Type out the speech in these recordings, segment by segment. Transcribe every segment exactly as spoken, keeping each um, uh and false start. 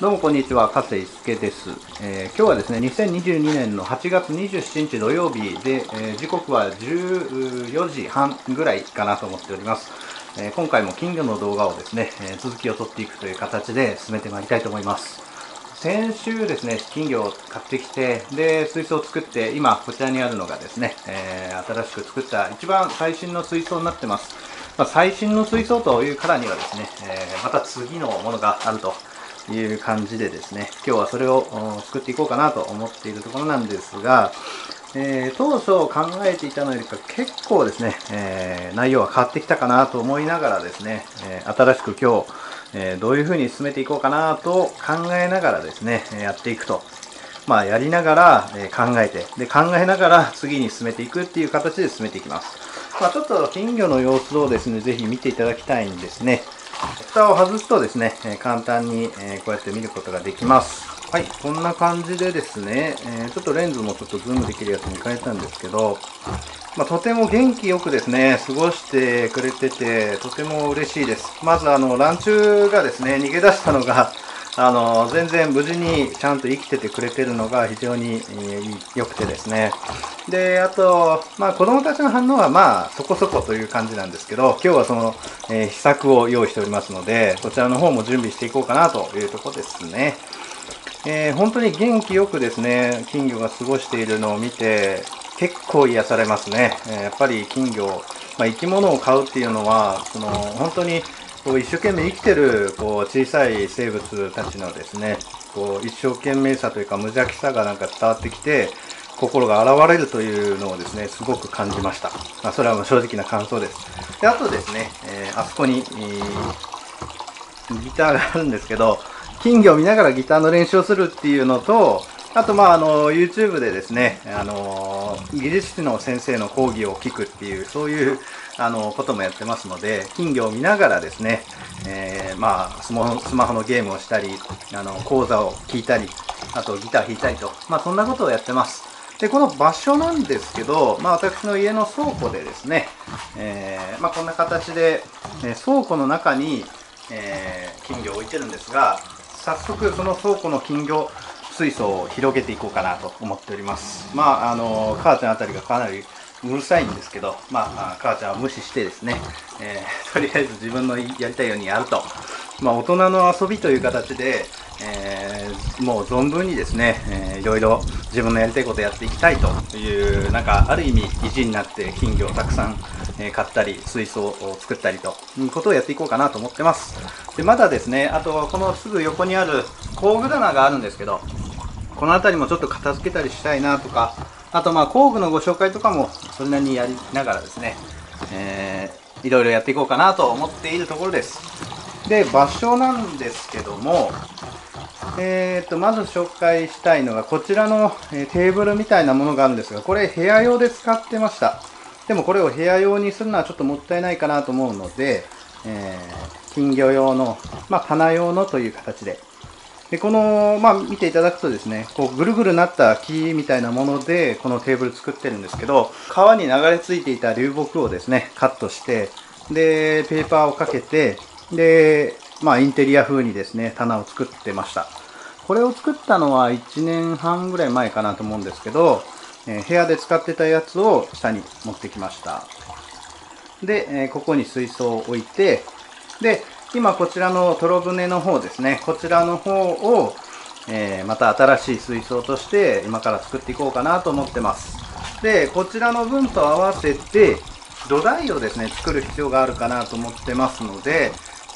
どうもこんにちは、加瀬樹です、えー。今日はですね、にせんにじゅうにねんのはちがつにじゅうしちにち土曜日で、えー、時刻はじゅうよじはんぐらいかなと思っております。えー、今回も金魚の動画をですね、えー、続きを撮っていくという形で進めてまいりたいと思います。先週ですね、金魚を買ってきて、で、水槽を作って、今こちらにあるのがですね、えー、新しく作った一番最新の水槽になってます。まあ、最新の水槽というからにはですね、えー、また次のものがあると。いう感じでですね、今日はそれを作っていこうかなと思っているところなんですが、えー、当初考えていたのよりか結構ですね、えー、内容は変わってきたかなと思いながらですね、えー、新しく今日、えー、どういうふうに進めていこうかなと考えながらですね、やっていくと。まあ、やりながら考えて、で、考えながら次に進めていくっていう形で進めていきます。まあ、ちょっと金魚の様子をですね、ぜひ見ていただきたいんですね。蓋を外すとですね、簡単にこうやって見ることができます。はい、こんな感じでですね、ちょっとレンズもちょっとズームできるやつに変えたんですけど、まあ、とても元気よくですね、過ごしてくれてて、とても嬉しいです。まずあの、ランチュウがですね、逃げ出したのが、あの、全然無事にちゃんと生きててくれてるのが非常に良くてですね。で、あと、まあ子供たちの反応はまあそこそこという感じなんですけど、今日はその、えー、秘策を用意しておりますので、こちらの方も準備していこうかなというところですね。えー、本当に元気よくですね、金魚が過ごしているのを見て、結構癒されますね。えー、やっぱり金魚、まあ、生き物を飼うっていうのは、その本当にこう一生懸命生きてるこう小さい生物たちのですね、こう一生懸命さというか無邪気さがなんか伝わってきて、心が現れるというのをですね、すごく感じました。まあ、それはもう正直な感想です。で、あとですね、えー、あそこに、えー、ギターがあるんですけど、金魚を見ながらギターの練習をするっていうのと、あと、まあ、あの、YouTube でですね、あの、技術士の先生の講義を聞くっていう、そういう、あの、こともやってますので、金魚を見ながらですね、えー、まあ、スマホのゲームをしたり、あの、講座を聞いたり、あとギター弾いたりと、まあ、そんなことをやってます。で、この場所なんですけど、まあ、私の家の倉庫でですね、えー、まあ、こんな形で、えー、倉庫の中に、えー、金魚を置いてるんですが、早速、その倉庫の金魚、水槽を広げていこうかなと思っております。まあ、あの、母ちゃんあたりがかなりうるさいんですけど、まあ、母ちゃんは無視してですね、えー、とりあえず自分のやりたいようにやると。まあ、大人の遊びという形で、えー、もう存分にですね、えー、いろいろ自分のやりたいことをやっていきたいという、なんか、ある意味、意地になって金魚をたくさん買ったり、水槽を作ったりということをやっていこうかなと思ってます。で、まだですね、あと、このすぐ横にある工具棚があるんですけど、この辺りもちょっと片付けたりしたいなとか、あとまあ工具のご紹介とかもそれなりにやりながらですね、えー、いろいろやっていこうかなと思っているところです。で、場所なんですけども、えーと、まず紹介したいのがこちらのテーブルみたいなものがあるんですが、これ部屋用で使ってました。でもこれを部屋用にするのはちょっともったいないかなと思うので、えー、金魚用の、まあ棚用のという形で、で、この、まあ、見ていただくとですね、こう、ぐるぐるなった木みたいなもので、このテーブル作ってるんですけど、川に流れ着いていた流木をですね、カットして、で、ペーパーをかけて、で、まあ、インテリア風にですね、棚を作ってました。これを作ったのはいちねんはんぐらい前かなと思うんですけど、えー、部屋で使ってたやつを下に持ってきました。で、えー、ここに水槽を置いて、で、今こちらの泥船の方ですね。こちらの方を、えー、また新しい水槽として今から作っていこうかなと思ってます。で、こちらの分と合わせて土台をですね、作る必要があるかなと思ってますので、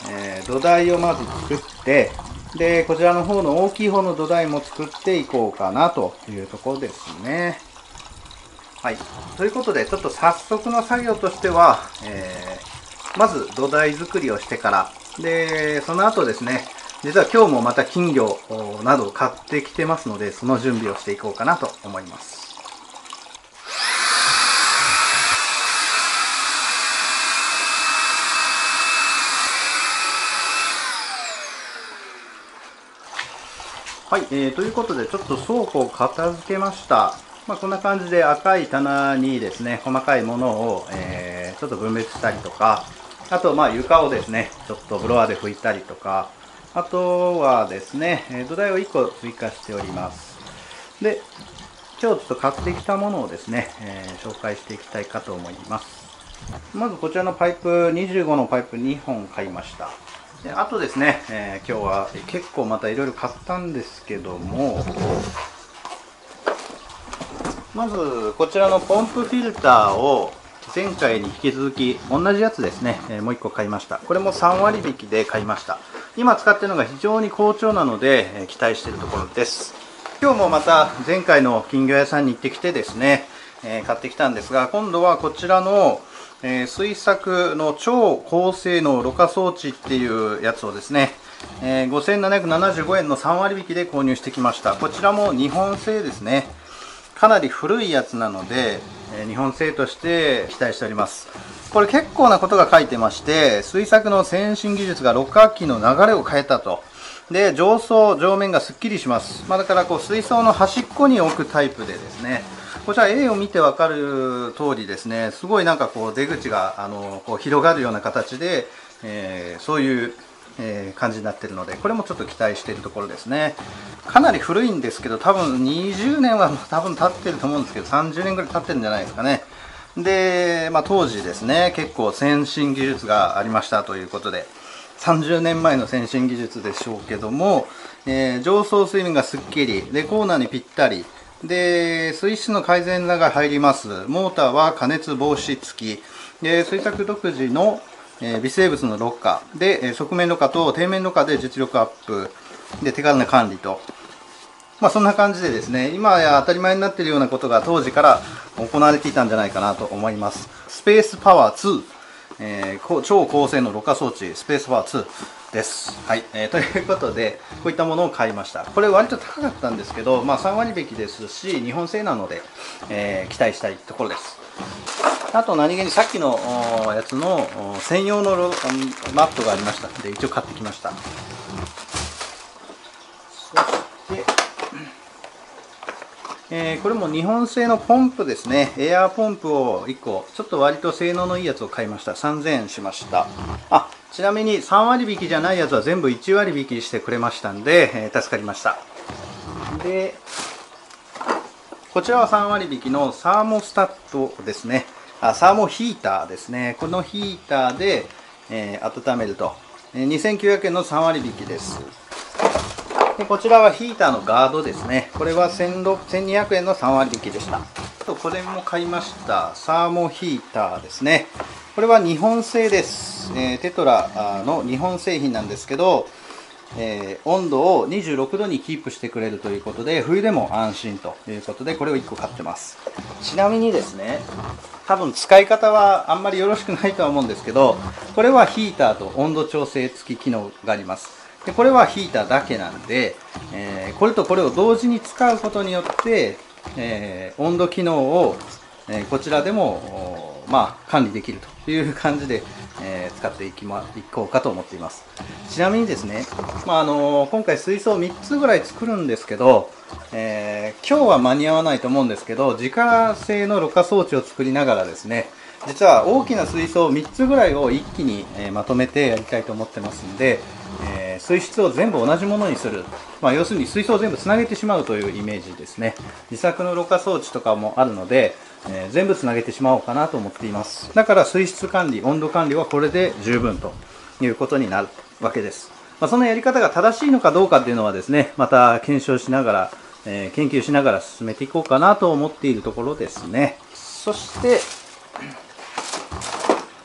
えー、土台をまず作って、で、こちらの方の大きい方の土台も作っていこうかなというところですね。はい。ということで、ちょっと早速の作業としては、えー、まず土台作りをしてから、で、その後ですね、実は今日もまた金魚などを買ってきてますので、その準備をしていこうかなと思います。はい、えー、ということで、ちょっと倉庫を片付けました。まあ、こんな感じで赤い棚にですね、細かいものを、えー、ちょっと分別したりとか、あと、まあ、床をですね、ちょっとブロワーで拭いたりとか、あとはですね、土台をいっこ追加しております。で、今日ちょっと買ってきたものをですね、えー、紹介していきたいかと思います。まずこちらのパイプ、にじゅうごのパイプにほん買いました。であとですね、えー、今日は結構またいろいろ買ったんですけども、まずこちらのポンプフィルターを前回に引き続き同じやつですね、えー、もういっこ買いました。これもさんわりびきで買いました。今使っているのが非常に好調なので、えー、期待しているところです。今日もまた前回の金魚屋さんに行ってきてですね、えー、買ってきたんですが、今度はこちらのえー、水柵の超高性能ろ過装置っていうやつをですね、えー、ごせんななひゃくななじゅうごえんのさんわりびきで購入してきました。こちらも日本製ですね。かなり古いやつなので、えー、日本製として期待しております。これ結構なことが書いてまして、水柵の先進技術がろ過機の流れを変えたと。で上層上面がすっきりします、まあ、だからこう水槽の端っこに置くタイプでですね、こちら絵を見てわかる通りですね、すごいなんかこう出口があのこう広がるような形で、えー、そういう、えー、感じになっているので、これもちょっと期待しているところですね。かなり古いんですけど、多分にじゅうねんは多分経ってると思うんですけど、さんじゅうねんぐらい経ってるんじゃないですかね。で、まあ、当時ですね、結構先進技術がありましたということで、さんじゅうねんまえの先進技術でしょうけども、えー、上層水面がすっきりでコーナーにぴったりで、水質の改善らが入ります。モーターは加熱防止付き。で、水柵独自の、えー、微生物のろ過。で、側面ろ過と底面ろ過で実力アップ。で、手軽な管理と。まあ、そんな感じでですね、今や当たり前になっているようなことが当時から行われていたんじゃないかなと思います。スペースパワーツー。えー、超高性能ろ過装置、スペースパワーツーです。はい、えー、ということで、こういったものを買いました。これ、割と高かったんですけど、まあ、さんわりびきですし、日本製なので、えー、期待したいところです。あと、何気にさっきのやつの専用のマットがありましたので、一応買ってきました。そして、えー、これも日本製のポンプですね。エアーポンプをいっこ、ちょっと割と性能のいいやつを買いました。さんぜんえんしました。あ、ちなみにさんわりびきじゃないやつは全部いちわりびきしてくれましたんで、えー、助かりました。で、こちらはさんわりびきのサーモスタットですね。あ、サーモヒーターですね。このヒーターで、えー、温めると。にせんきゅうひゃくえんのさんわりびきです。でこちらはヒーターのガードですね。これはせんにひゃくえんのさんわりびきでした。これも買いました。サーモヒーターですね。これは日本製です。えー、テトラの日本製品なんですけど、えー、温度をにじゅうろくどにキープしてくれるということで、冬でも安心ということで、これをいっこ買ってます。ちなみにですね、多分使い方はあんまりよろしくないとは思うんですけど、これはヒーターと温度調整付き機能があります。でこれはヒーターだけなんで、えー、これとこれを同時に使うことによって、えー、温度機能を、えー、こちらでも、まあ、管理できるという感じで、えー、使っていきま、いこうかと思っています。ちなみにですね、まああのー、今回水槽みっつぐらい作るんですけど、えー、今日は間に合わないと思うんですけど、自家製のろ過装置を作りながらですね、実は大きな水槽みっつぐらいを一気にまとめてやりたいと思ってますんで、えー、水質を全部同じものにする、まあ、要するに水槽を全部つなげてしまうというイメージですね。自作のろ過装置とかもあるので、えー、全部つなげてしまおうかなと思っています。だから水質管理、温度管理はこれで十分ということになるわけです、まあ、そのやり方が正しいのかどうかっていうのはですね、また検証しながら、えー、研究しながら進めていこうかなと思っているところですね。そして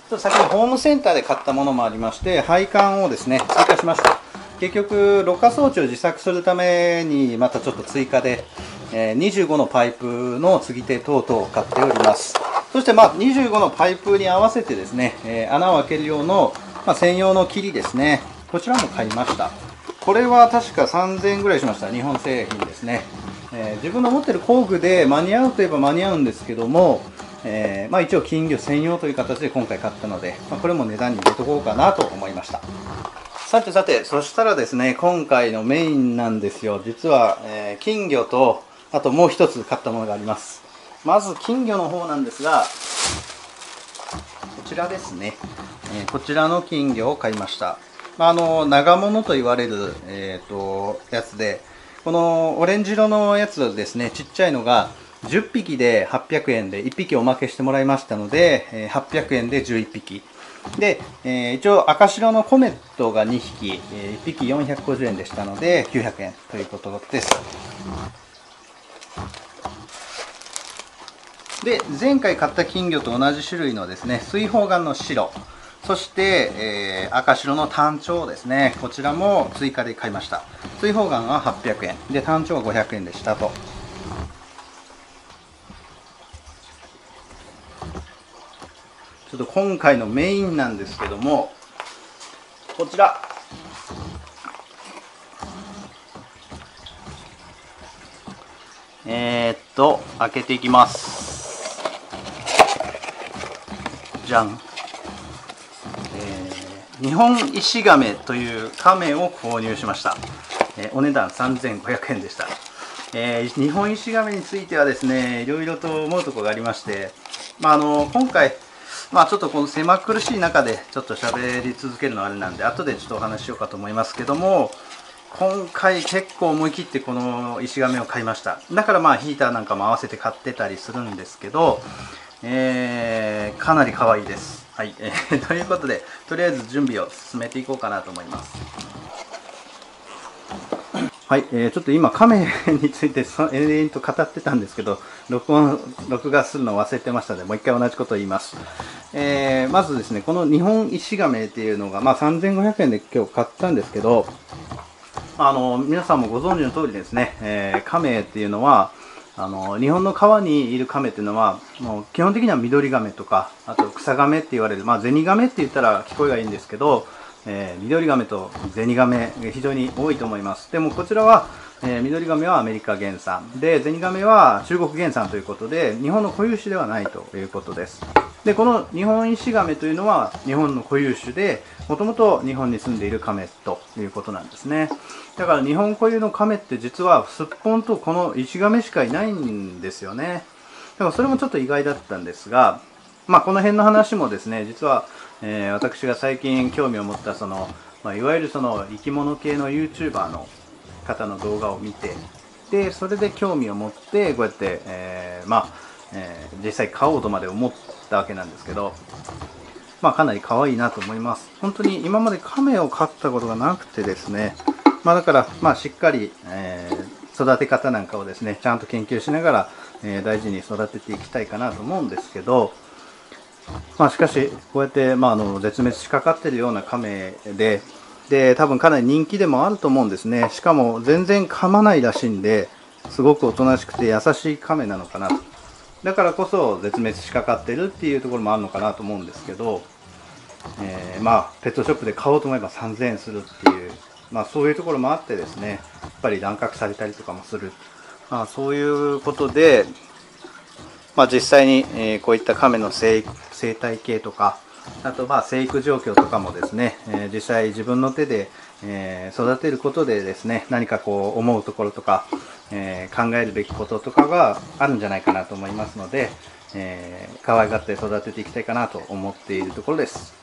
ちょっと先にホームセンターで買ったものもありまして、配管をですね追加しました。結局ろ過装置を自作するためにまたちょっと追加で、えー、にじゅうごのパイプの継ぎ手等々を買っております。そしてまあにじゅうごのパイプに合わせてですね、えー、穴を開ける用の、まあ、専用の切りですね、こちらも買いました。これは確かさんぜんえんぐらいしました。日本製品ですね、えー、自分の持ってる工具で間に合うといえば間に合うんですけども、えーまあ、一応金魚専用という形で今回買ったので、まあ、これも値段に入れとこうかなと思いました。さてさて、そしたらですね、今回のメインなんですよ。実は、えー、金魚とあともう一つ買ったものがあります。まず金魚の方なんですが、こちらですね、えー、こちらの金魚を買いました。あの長物と言われる、えー、とやつで、このオレンジ色のやつですね、ちっちゃいのがじゅっぴきではっぴゃくえんでいっぴきおまけしてもらいましたので、はっぴゃくえんでじゅういっぴきで、えー、一応赤白のコメットがにひき、いっぴきよんひゃくごじゅうえんでしたのできゅうひゃくえんということです。で、前回買った金魚と同じ種類のですね、水泡眼の白、そして、えー、赤白の単調ですね、こちらも追加で買いました。水泡眼ははっぴゃくえんで単調はごひゃくえんでしたと。ちょっと今回のメインなんですけども、こちらえー、っと開けていきます。じゃん、えー、日本イシガメというカメを購入しました。えー、お値段さんぜんごひゃくえんでした。えー、日本イシガメについてはですね、いろいろと思うところがありまして、まあ、あの今回まあちょっとこの狭苦しい中でちょっと喋り続けるのはあれなんで、後でちょっとお話ししようかと思いますけども、今回結構思い切ってこのイシガメを買いました。だからまあヒーターなんかも合わせて買ってたりするんですけど、えー、かなり可愛いです。はい、えー、ということで、とりあえず準備を進めていこうかなと思います。はい、えー、ちょっと今カメについて延々と語ってたんですけど、録音録画するのを忘れてましたので、もう一回同じことを言います。えー、まずですね、この日本イシガメっていうのが、まあ、さんぜんごひゃくえんで今日買ったんですけど、あの皆さんもご存知の通りですね、えー、カメっていうのはあの日本の川にいるカメっていうのはもう基本的には緑ガメとか、あと草ガメって言われる、まあ、ゼニガメって言ったら聞こえがいいんですけど、えー、緑ガメとゼニガメが非常に多いと思います。でもこちらは、えー、緑ガメはアメリカ原産で、ゼニガメは中国原産ということで、日本の固有種ではないということです。でこの日本イシガメというのは日本の固有種で、もともと日本に住んでいるカメということなんですね。だから日本固有のカメって実はスッポンとこのイシガメしかいないんですよね。でもそれもちょっと意外だったんですが、まあ、この辺の話もですね、実はえー、私が最近興味を持ったその、まあ、いわゆるその生き物系の ユーチューバー の方の動画を見て、でそれで興味を持ってこうやって、えーまあえー、実際買おうとまで思ったわけなんですけど、まあ、かなり可愛いなと思います。本当に今までカメを飼ったことがなくてですね、まあ、だから、まあ、しっかり、えー、育て方なんかをですねちゃんと研究しながら、えー、大事に育てていきたいかなと思うんですけど、まあしかし、こうやってまああの絶滅しかかっているようなカメで、で多分かなり人気でもあると思うんですね。しかも全然噛まないらしいんで、すごくおとなしくて優しいカメなのかなと。だからこそ絶滅しかかってるっていうところもあるのかなと思うんですけど、えー、まあペットショップで買おうと思えばさんぜんえんするっていう、まあ、そういうところもあってですね、やっぱり乱獲されたりとかもする、まあ、そういうことで。まあ実際にえこういったカメの生態系とか、あとまあ生育状況とかもですね、え実際自分の手でえ育てることでですね、何かこう思うところとかえ考えるべきこととかがあるんじゃないかなと思いますので、え可愛がって育てていきたいかなと思っているところです。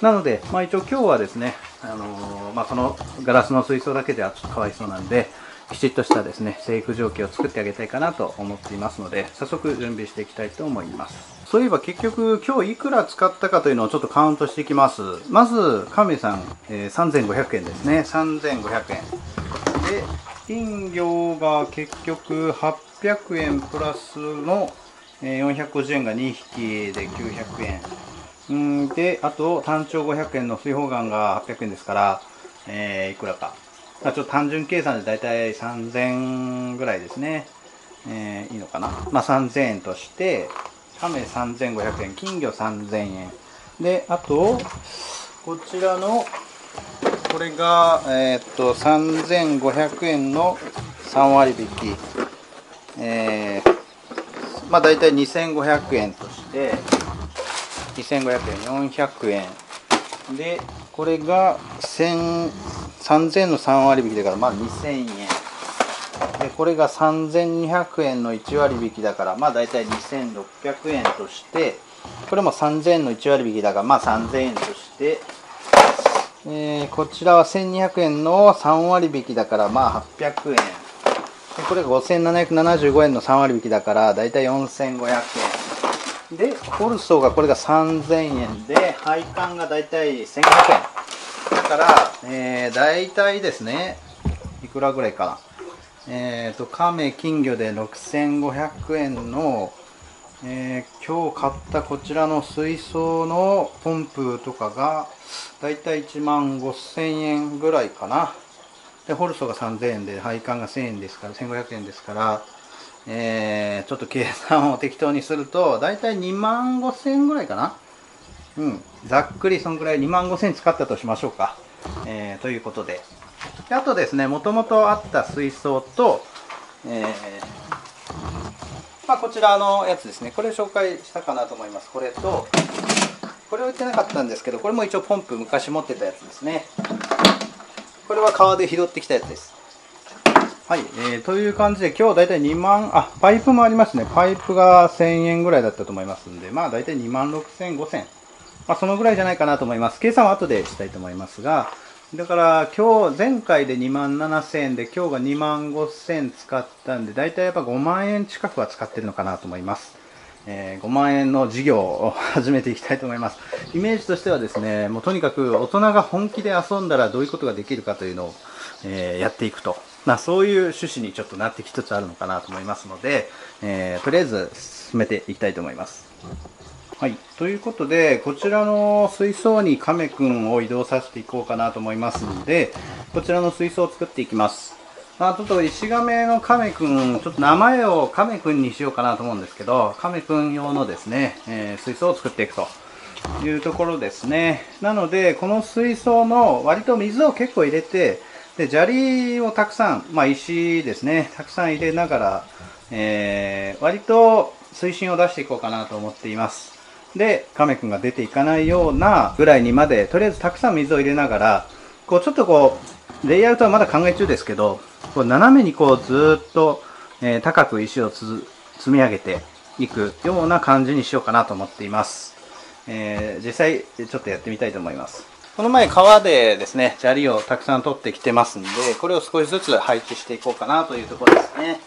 なのでまあ一応今日はですね、あのまあこのガラスの水槽だけではちょっとかわいそうなんで、きちっとしたですね生育状況を作ってあげたいかなと思っていますので、早速準備していきたいと思います。そういえば結局今日いくら使ったかというのをちょっとカウントしていきます。まずカメさん、えー、さんぜんごひゃくえんですね。さんぜんごひゃくえんで金魚が結局はっぴゃくえんプラスの、えー、よんひゃくごじゅうえんがにひきできゅうひゃくえんんで、あと単調ごひゃくえんの水泡眼がはっぴゃくえんですから、えー、いくらかちょっと単純計算でだいたいさんぜんえんぐらいですね、えー、いいのかな、まあ、さんぜんえんとしてカメさんぜんごひゃくえん、金魚さんぜんえんで、あとこちらのこれが、えー、っとさんぜんごひゃくえんのさんわりびき、えー、まあだいたいにせんごひゃくえんとしてにせんごひゃくえん、よんひゃくえんで、これがさんぜんのさんわりびきだから、まあにせんえんで、これがさんぜんにひゃくえんのいちわりびきだから、まあ大体にせんろっぴゃくえんとして、これもさんぜんのいちわりびきだから、まあさんぜんえんとして、えー、こちらはせんにひゃくえんのさんわりびきだからまあはっぴゃくえんで、これがごせんななひゃくななじゅうごえんのさんわりびきだからだいたいよんせんごひゃくえんで、ホルソーがこれがさんぜんえんで、配管がだいたいせんごひゃくえんだから、えー、だいたいですね、いくらぐらいかな、えーと亀金魚でろくせんごひゃくえんの、えー、今日買ったこちらの水槽のポンプとかがだいたいいちまんごせんえんぐらいかな。でホルソーがさんぜんえんで配管がせんえんですからせんごひゃくえんですから、えー、ちょっと計算を適当にするとだいたいにまんごせんえんぐらいかな。うん、ざっくりそんぐらいにまんごせんえん使ったとしましょうか、えー、ということで、であとですね、もともとあった水槽と、えーまあこちらのやつですね、これ紹介したかなと思います。これとこれ置いてなかったんですけど、これも一応ポンプ昔持ってたやつですね。これは川で拾ってきたやつです。はい、えー、という感じで今日だいたいにまん、あパイプもありますね。パイプがせんえんぐらいだったと思いますんで、まあだいたいにまんろくせんごせん、まあ、そのぐらいじゃないかなと思います。計算は後でしたいと思いますが、だから今日前回でにまんななせんえんで、今日がにまんごせんえん使ったんで、だいたいやっぱごまんえん近くは使ってるのかなと思います。えー、ごまんえんの事業を始めていきたいと思います。イメージとしてはですね、もうとにかく大人が本気で遊んだらどういうことができるかというのを、えー、やっていくと。まあそういう趣旨にちょっとなってきつつあるのかなと思いますので、えー、とりあえず進めていきたいと思います。はい、ということでこちらの水槽に亀くんを移動させていこうかなと思いますので、こちらの水槽を作っていきます。まあ、ちょっとイシガメの亀くん、ちょっと名前を亀くんにしようかなと思うんですけど、亀くん用のですね、えー、水槽を作っていくというところですね。なのでこの水槽の割と水を結構入れて、で砂利をたくさん、まあ、石ですね、たくさん入れながら、えー、割と水深を出していこうかなと思っています。で、亀くんが出ていかないようなぐらいにまで、とりあえずたくさん水を入れながら、こうちょっとこう、レイアウトはまだ考え中ですけど、こう斜めにこうずっと、えー、高く石をつ積み上げていくような感じにしようかなと思っています。えー、実際ちょっとやってみたいと思います。この前川でですね、砂利をたくさん取ってきてますんで、これを少しずつ配置していこうかなというところですね。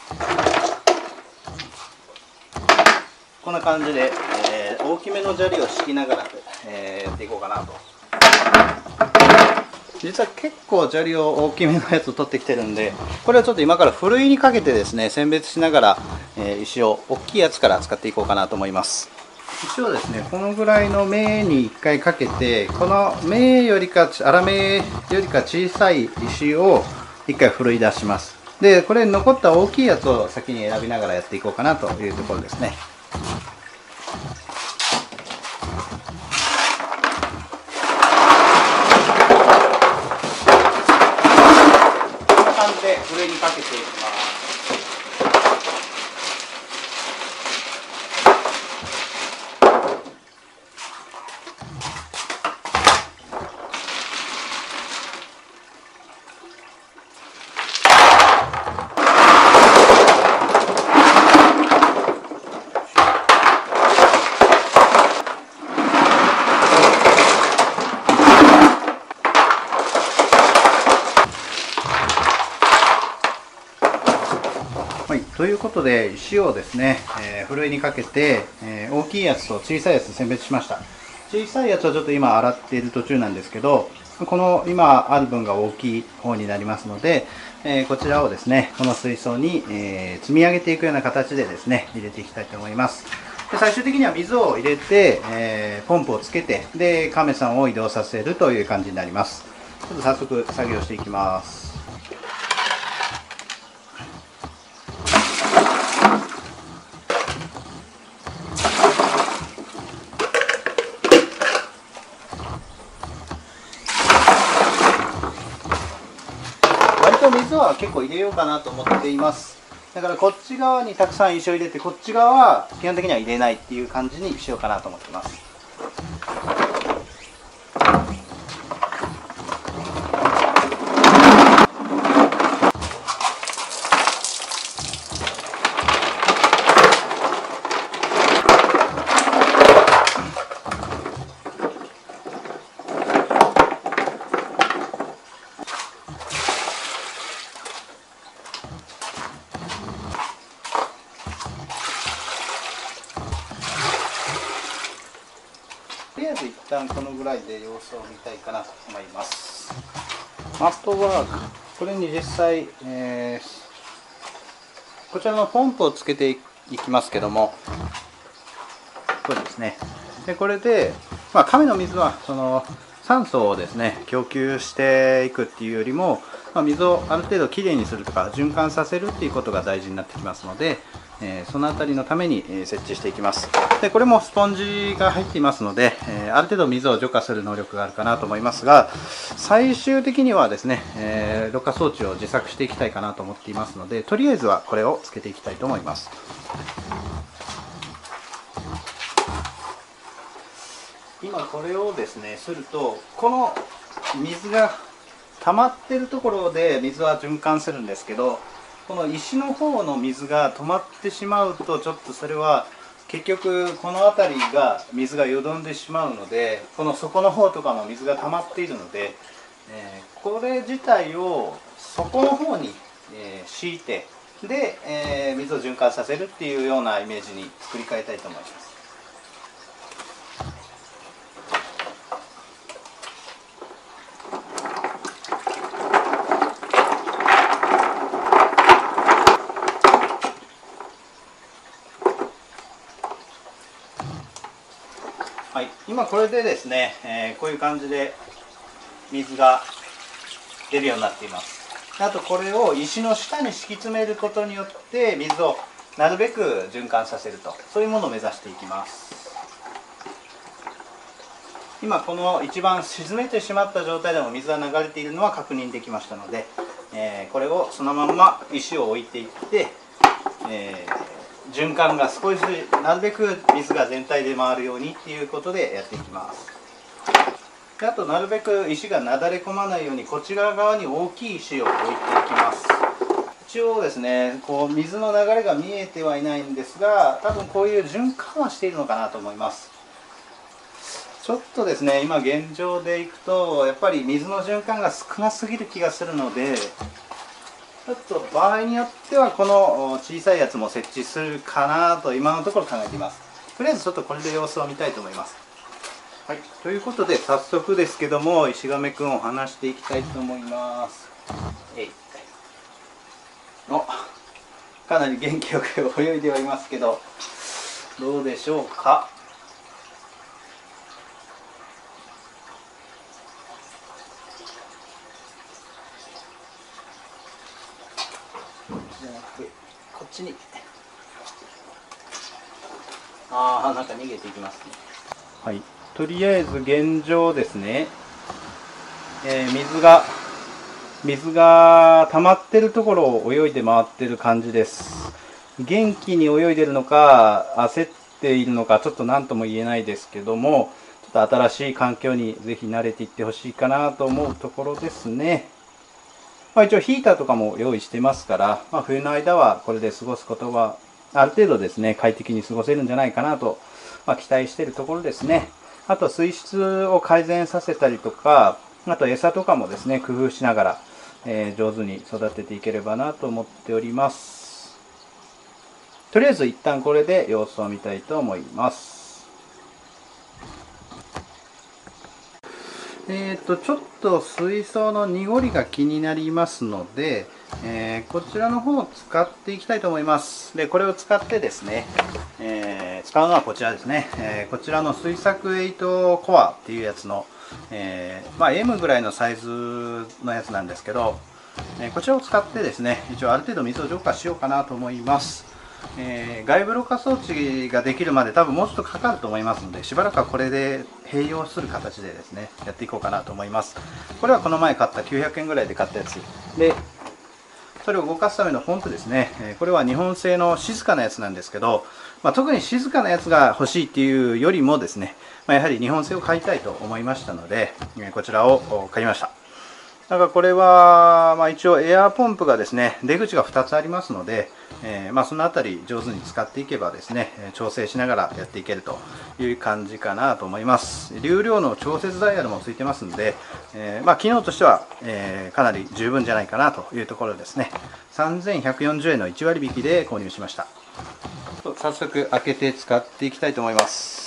こんな感じで、えー、大きめの砂利を敷きながら、えー、やっていこうかなと。実は結構砂利を大きめのやつを取ってきてるんで、これをちょっと今からふるいにかけてですね、選別しながら、えー、石を大きいやつから使っていこうかなと思います。石をですね、このぐらいの目にいっかいかけて、この目よりか粗めよりか小さい石をいっかいふるい出します。でこれ残った大きいやつを先に選びながらやっていこうかなというところですね。上にかけていきということで石をですね、えー、ふるいにかけて、えー、大きいやつと小さいやつ選別しました。小さいやつはちょっと今洗っている途中なんですけど、この今ある分が大きい方になりますので、えー、こちらをですねこの水槽に、えー、積み上げていくような形でですね入れていきたいと思います。で最終的には水を入れて、えー、ポンプをつけて、で亀さんを移動させるという感じになります。ちょっと早速作業していきます。水は結構入れようかなと思っています。だからこっち側にたくさん石を入れて、こっち側は基本的には入れないっていう感じにしようかなと思ってます。旦このぐらいで様子を見たいかなと思います。あとはこれに実際、えー、こちらのポンプをつけていきますけども、これですね。でこれで、まあ、亀の水はその酸素をですね供給していくっていうよりも、まあ、水をある程度きれいにするとか循環させるっていうことが大事になってきますので、えー、その辺りのために設置していきます。でこれもスポンジが入っていますので、えー、ある程度水を除化する能力があるかなと思いますが、最終的にはですね、えー、ろ過装置を自作していきたいかなと思っていますので、とりあえずはこれをつけていきたいと思います。今これをですねすると、この水が溜まってるところで水は循環するんですけど、この石の方の水が止まってしまうと、ちょっとそれは結局この辺りが水がよどんでしまうので、この底の方とかも水が溜まっているので、えー、これ自体を底の方に、えー、敷いてで、えー、水を循環させるっていうようなイメージに作り変えたいと思います。はい、今これでですね、えー、こういう感じで水が出るようになっています。あとこれを石の下に敷き詰めることによって水をなるべく循環させると、そういうものを目指していきます。今この一番沈めてしまった状態でも水が流れているのは確認できましたので、えー、これをそのまま石を置いていって、えー循環が少しなるべく水が全体で回るようにっていうことでやっていきます。であとなるべく石がなだれ込まないようにこちら側に大きい石を置いていきます。一応ですねこう水の流れが見えてはいないんですが、多分こういう循環はしているのかなと思います。ちょっとですね今現状でいくとやっぱり水の循環が少なすぎる気がするので、ちょっと場合によってはこの小さいやつも設置するかなと今のところ考えています。とりあえずちょっとこれで様子を見たいと思います。はい、ということで早速ですけども石亀くんを離していきたいと思います。えい。お、かなり元気よく泳いではいますけど、どうでしょうか。こっちに、ああなんか逃げていきますね。はい、とりあえず現状ですね、えー、水が水が溜まってるところを泳いで回ってる感じです。元気に泳いでるのか焦っているのかちょっと何とも言えないですけども、ちょっと新しい環境にぜひ慣れていってほしいかなと思うところですね。まあ一応ヒーターとかも用意してますから、まあ、冬の間はこれで過ごすことはある程度ですね快適に過ごせるんじゃないかなと、まあ、期待しているところですね。あと水質を改善させたりとか、あと餌とかもですね工夫しながら、えー、上手に育てていければなと思っております。とりあえず一旦これで様子を見たいと思います。えーとちょっとちょっと水槽の濁りが気になりますので、えー、こちらの方を使っていきたいと思います。でこれを使ってですね、えー、使うのはこちらですね、えー、こちらの水作はちコアっていうやつの、えーまあ、エム ぐらいのサイズのやつなんですけど、えー、こちらを使ってですね一応ある程度水を浄化しようかなと思います。えー、外部ろ過装置ができるまで多分もうちょっとかかると思いますので、しばらくはこれで併用する形でですねやっていこうかなと思います。これはこの前買ったきゅうひゃくえんぐらいで買ったやつで、それを動かすためのポンプですね、えー、これは日本製の静かなやつなんですけど、まあ、特に静かなやつが欲しいっていうよりもですね、まあ、やはり日本製を買いたいと思いましたので、えー、こちらを買いました。だからこれは、まあ、一応エアーポンプがですね出口がふたつありますので、えーまあ、その辺り上手に使っていけばですね調整しながらやっていけるという感じかなと思います。流量の調節ダイヤルもついてますので、えーまあ、機能としては、えー、かなり十分じゃないかなというところですね。さんぜんひゃくよんじゅうえんのいちわりびきで購入しました。早速開けて使っていきたいと思います。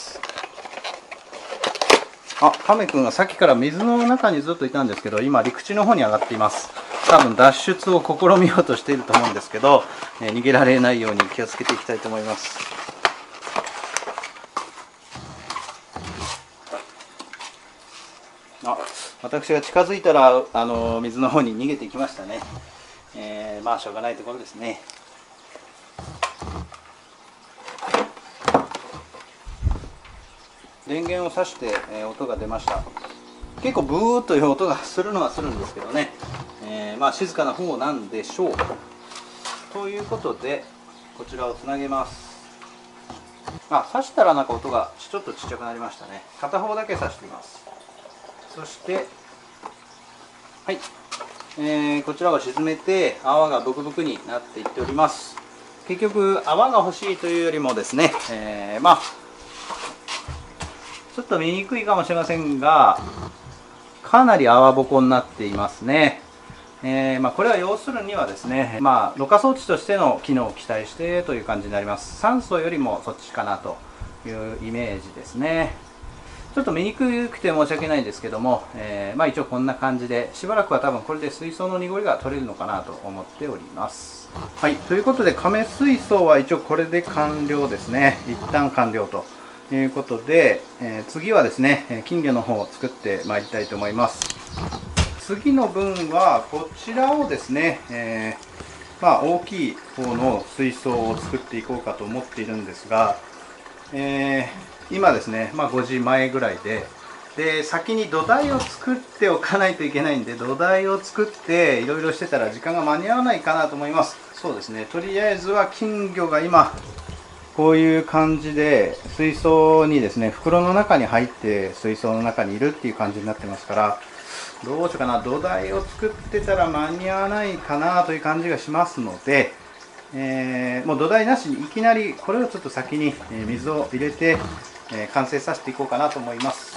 あ、亀くんがさっきから水の中にずっといたんですけど、今陸地の方に上がっています。多分脱出を試みようとしていると思うんですけど、えー、逃げられないように気をつけていきたいと思います。あ、私が近づいたらあの水の方に逃げていきましたね。えー、まあしょうがないところですね。電源を挿して、えー、音が出ました。結構ブーという音がするのはするんですけどね、えー、まあ静かな方なんでしょう。ということでこちらをつなげます。あ、挿したらなんか音がちょっとちっちゃくなりましたね。片方だけ挿しています。そしてはい、えー、こちらを沈めて泡がブクブクになっていっております。結局泡が欲しいというよりもですね、えー、まあちょっと見にくいかもしれませんが、かなり泡ぼこになっていますね。えーまあ、これは要するにはですね、まあ、ろ過装置としての機能を期待してという感じになります。酸素よりもそっちかなというイメージですね。ちょっと見にくくて申し訳ないんですけども、えーまあ、一応こんな感じでしばらくは多分これで水槽の濁りが取れるのかなと思っております。はい、ということで亀水槽は一応これで完了ですね。一旦完了とということで、えー、次はですね、金魚の方を作ってまいりたいと思います。次の分はこちらをですね、えー、まあ大きい方の水槽を作っていこうかと思っているんですが、えー、今ですね、まあ、ごじまえぐらいで、で先に土台を作っておかないといけないんで、土台を作っていろいろしてたら時間が間に合わないかなと思います。そうですね、とりあえずは金魚が今こういう感じで水槽にですね、袋の中に入って水槽の中にいるっていう感じになってますから、どうしようかな、土台を作ってたら間に合わないかなという感じがしますので、えー、もう土台なしにいきなりこれをちょっと先に水を入れて完成させていこうかなと思います。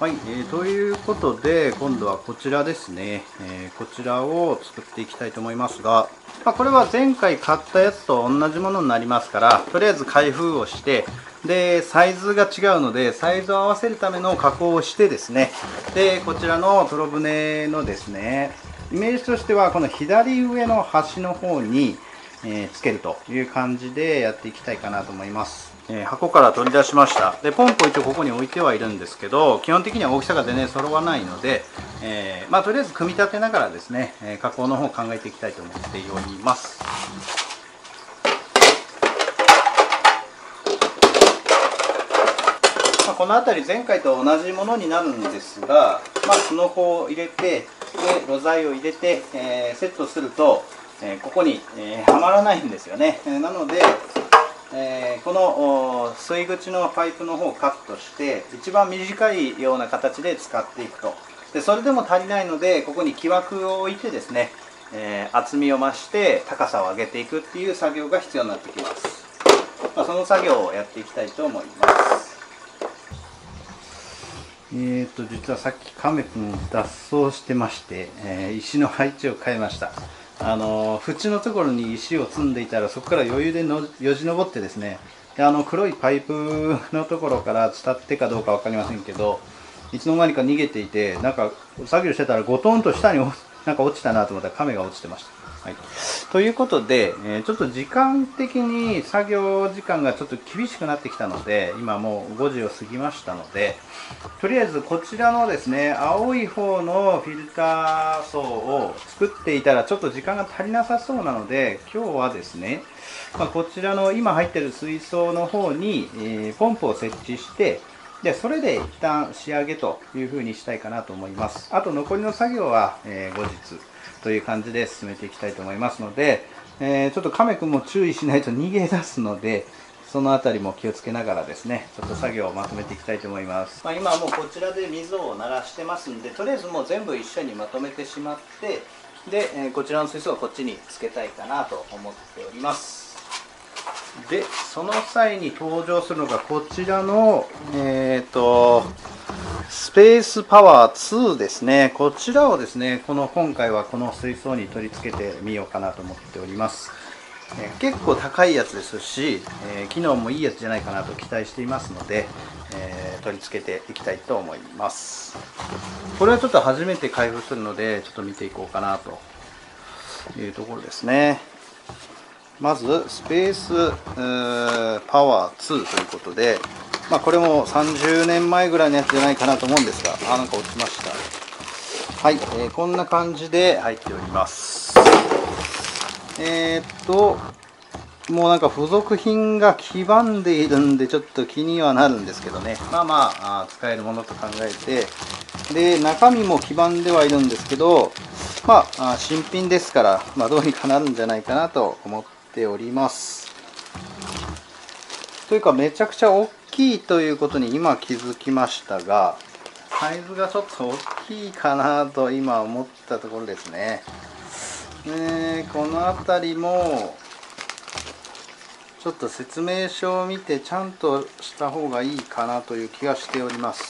はい、えー、ということで今度はこちらですね、えー、こちらを作っていきたいと思いますが、まあ、これは前回買ったやつと同じものになりますから、とりあえず開封をして、でサイズが違うのでサイズを合わせるための加工をしてですね、でこちらのトロブネのですね、イメージとしてはこの左上の端の方に、えー、つけるという感じでやっていきたいかなと思います。えー、箱から取り出しました。でポンポン一応ここに置いてはいるんですけど、基本的には大きさが全然揃わないので、えーまあ、とりあえず組み立てながらですね、えー、加工の方を考えていきたいと思っております。まあ、この辺り前回と同じものになるんですが、まあ、スノコを入れて、でろ材を入れて、えー、セットするとここに、えー、はまらないんですよね。なので、えー、この吸い口のパイプの方をカットして一番短いような形で使っていくと。でそれでも足りないので、ここに木枠を置いてですね、えー、厚みを増して高さを上げていくっていう作業が必要になってきます。まあ、その作業をやっていきたいと思います。えーと実はさっき亀くん脱走してまして、えー、石の配置を変えました。あの縁のところに石を積んでいたら、そこから余裕でのよじ登ってですね、であの黒いパイプのところから伝ってかどうか分かりませんけど、いつの間にか逃げていて、なんか作業してたらゴトンと下になんか落ちたなと思ったら亀が落ちてました。はい、ということで、えー、ちょっと時間的に作業時間がちょっと厳しくなってきたので、今もうごじを過ぎましたので、とりあえずこちらのですね、青い方のフィルター層を作っていたらちょっと時間が足りなさそうなので、今日はですね、まあ、こちらの今入ってる水槽の方に、えー、ポンプを設置して、でそれで一旦仕上げという風にしたいかなと思います。あと残りの作業は、えー、後日という感じで進めていきたいと思いますので、えー、ちょっと亀くんも注意しないと逃げ出すので、そのあたりも気をつけながらですね、ちょっと作業をまとめていきたいと思います。まあ、今もうこちらで水を鳴らしてますんで、とりあえずもう全部一緒にまとめてしまって、で、えー、こちらの水槽はこっちにつけたいかなと思っております。でその際に登場するのがこちらの、えー、とスペースパワーツーですね。こちらをですね、この今回はこの水槽に取り付けてみようかなと思っております。えー、結構高いやつですし、えー、機能もいいやつじゃないかなと期待していますので、えー、取り付けていきたいと思います。これはちょっと初めて開封するのでちょっと見ていこうかなというところですね。まずスペースーパワーツーということで、まあ、これもさんじゅうねんまえぐらいのやつじゃないかなと思うんですが、あ、なんか落ちました。はい、えー、こんな感じで入っております。えーっともうなんか付属品が黄ばんでいるんでちょっと気にはなるんですけどね、まあまあ、あ使えるものと考えて、で中身も黄ばんではいるんですけど、まあ新品ですから、まあ、どうにかなるんじゃないかなと思っております。というかめちゃくちゃ大きいということに今気づきましたが、サイズがちょっと大きいかなと今思ったところですね。えー、この辺りもちょっと説明書を見てちゃんとした方がいいかなという気がしております。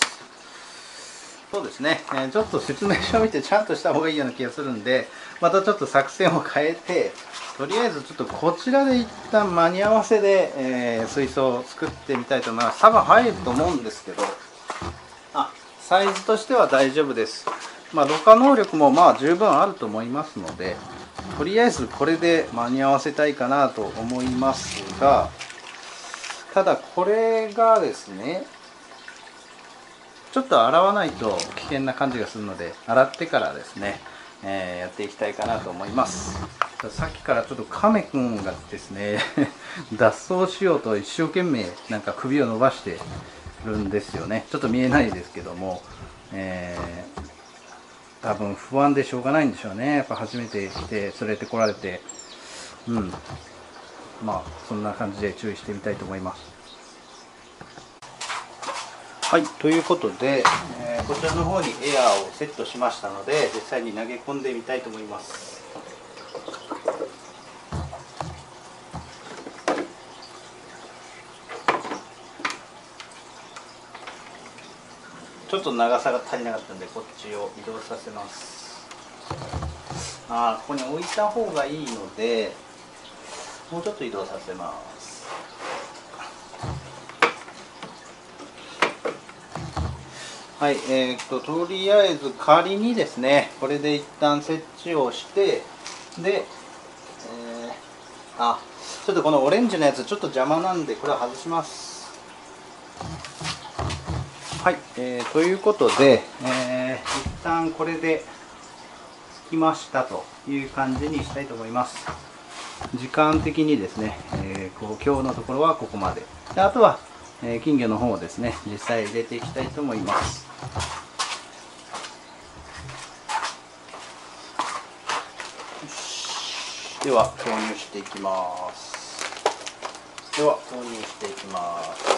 そうですね、えー、ちょっと説明書を見てちゃんとした方がいいような気がするんで、またちょっと作戦を変えて、とりあえずちょっとこちらで一旦間に合わせで、えー、水槽を作ってみたいと思います。多分入ると思うんですけど、あ、サイズとしては大丈夫です。まあ、ろ過能力もまあ十分あると思いますので、とりあえずこれで間に合わせたいかなと思いますが、ただこれがですね、ちょっと洗わないと危険な感じがするので、洗ってからですね、えー、やっていきたいかなと思います。さっきからちょっとカメ君がですね脱走しようと一生懸命なんか首を伸ばしてるんですよね。ちょっと見えないですけども、えー多分不安でしょうがないんでしょうね。やっぱ初めて来て連れてこられて、うん、まあそんな感じで注意してみたいと思います。はい、ということで、えー、こちらの方にエアーをセットしましたので、実際に投げ込んでみたいと思います。ちょっと長さが足りなかったんで、こっちを移動させます。ああ、ここに置いた方がいいので、もうちょっと移動させます。はい、えー、っととりあえず仮にですね、これで一旦設置をして、で、えー、あ、ちょっとこのオレンジのやつちょっと邪魔なんで、これは外します。はい、えー、ということで、えー、一旦これでつきましたという感じにしたいと思います。時間的にですね、えー、こう今日のところはここまでで、あとは、えー、金魚の方をですね実際入れていきたいと思います。よし、では投入していきます。では投入していきます。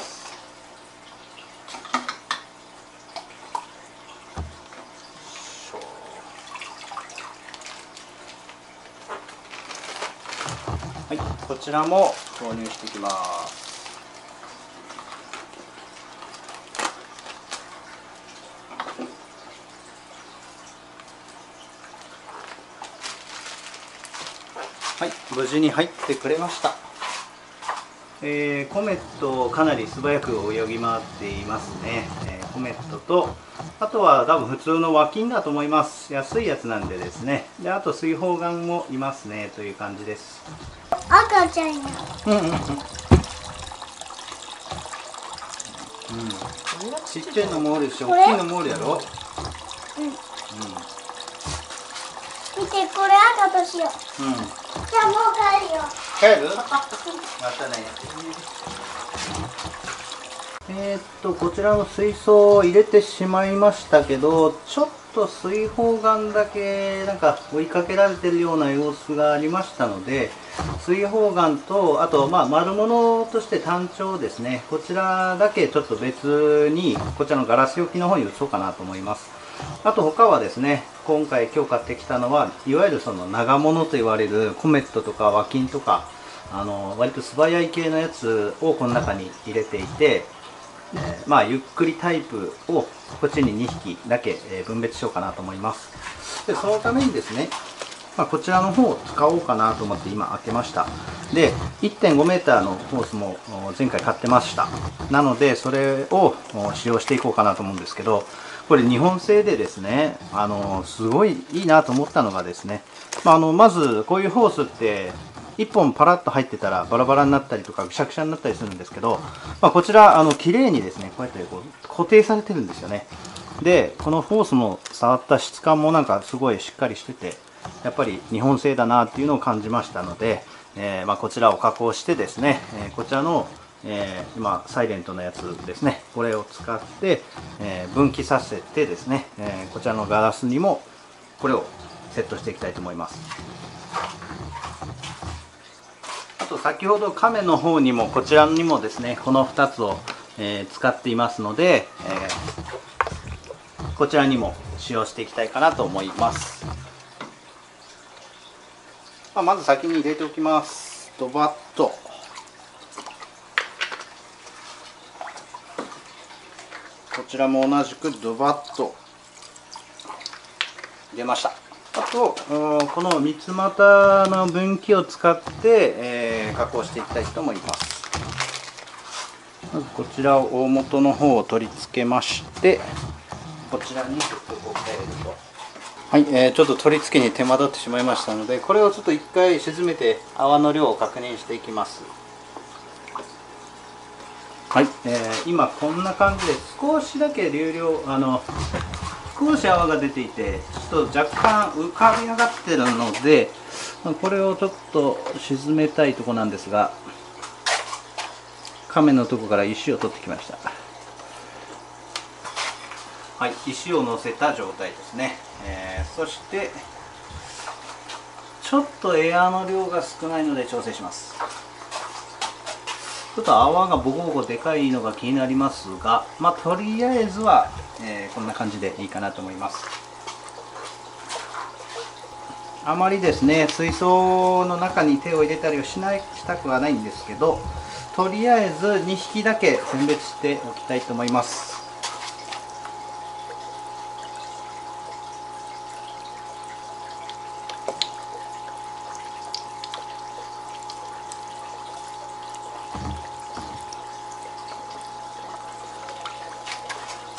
はい、こちらも投入していきます。はい、無事に入ってくれました。えー、コメットかなり素早く泳ぎ回っていますね。えー、コメットと、あとは多分普通の和金だと思います。安いやつなんでですね。で、あと水泡眼もいますねという感じです。赤ちゃんや。うんうんうん。ちっちゃいのもおるし、大きいのもおるやろ。うん。うん。見て、これ赤としよう。うん。じゃあもう帰るよ。帰る？またね。えーっとこちらの水槽を入れてしまいましたけど、ちょっと水泡眼だけなんか追いかけられてるような様子がありましたので。水泡眼と、あとまあ丸物として単調ですね、こちらだけちょっと別にこちらのガラス容器の方に移そうかなと思います。あと他はですね、今回今日買ってきたのはいわゆるその長物と言われるコメットとか和金とか、あの割と素早い系のやつをこの中に入れていて、えー、まあゆっくりタイプをこっちににひきだけ分別しようかなと思います。でそのためにですね、まあこちらの方を使おうかなと思って今開けました。で いってんごメーターのホースも前回買ってました。なのでそれを使用していこうかなと思うんですけど、これ日本製でですね、あのすごいいいなと思ったのがですね、まあ、あのまずこういうホースっていっぽんパラッと入ってたらバラバラになったりとかぐしゃぐしゃになったりするんですけど、まあ、こちらあの綺麗にですねこうやってこう固定されてるんですよね。でこのホースも触った質感もなんかすごいしっかりしてて、やっぱり日本製だなっていうのを感じましたので、えーまあ、こちらを加工してですね、えー、こちらの、えー、今サイレントのやつですね、これを使って、えー、分岐させてですね、えー、こちらのガラスにもこれをセットしていきたいと思います。あと先ほどカメの方にもこちらにもですねこのふたつを、えー、使っていますので、えー、こちらにも使用していきたいかなと思います。まあ、まず先に入れておきます。ドバッと。こちらも同じくドバッと入れました。あとこの三つ股の分岐を使って、えー、加工していきたいと思います。まずこちらを大元の方を取り付けまして、こちらにちょっとこう変えると、はい、えー、ちょっと取り付けに手間取ってしまいましたので、これをちょっと一回沈めて泡の量を確認していきます。はい、えー、今こんな感じで少しだけ流量あの少し泡が出ていてちょっと若干浮かび上がってるので、これをちょっと沈めたいとこなんですが、亀のとこから石を取ってきました。はい、石を乗せた状態ですね、えー、そしてちょっとエアの量が少ないので調整します。ちょっと泡がボコボコでかいのが気になりますが、まあ、とりあえずは、えー、こんな感じでいいかなと思います。あまりですね水槽の中に手を入れたりはしないしたくはないんですけど、とりあえずにひきだけ選別しておきたいと思います。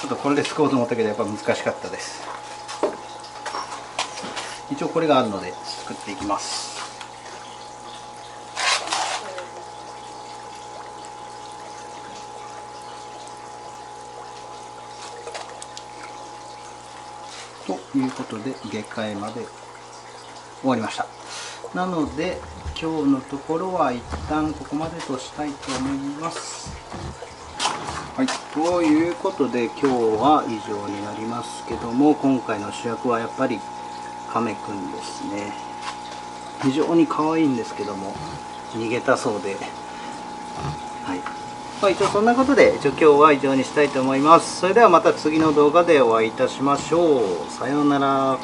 ちょっとこれで救おうと思ったけどやっぱ難しかったです。一応これがあるので作っていきます。ということで下界まで終わりました。なので今日のところは一旦ここまでとしたいと思います。はい、ということで今日は以上になりますけども、今回の主役はやっぱり亀くんですね。非常に可愛いんですけども逃げたそうで、はい、まあ、一応そんなことで一応今日は以上にしたいと思います。それではまた次の動画でお会いいたしましょう。さようなら。